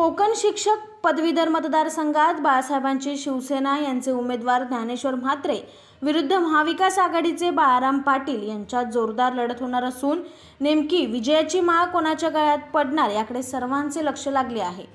कोकण शिक्षक पदवीधर मतदारसंघात बाळासाहेबांचे शिवसेना यांचे उमेदवार ज्ञानेश्वर मात्रे विरुद्ध महाविकास आघाडीचे बाराम पाटील यांच्यात जोरदार लढत होणार असून नेमकी विजयाची माळ कोणाच्या गळ्यात पडणार याकडे सर्वांचे लक्ष लागले आहे।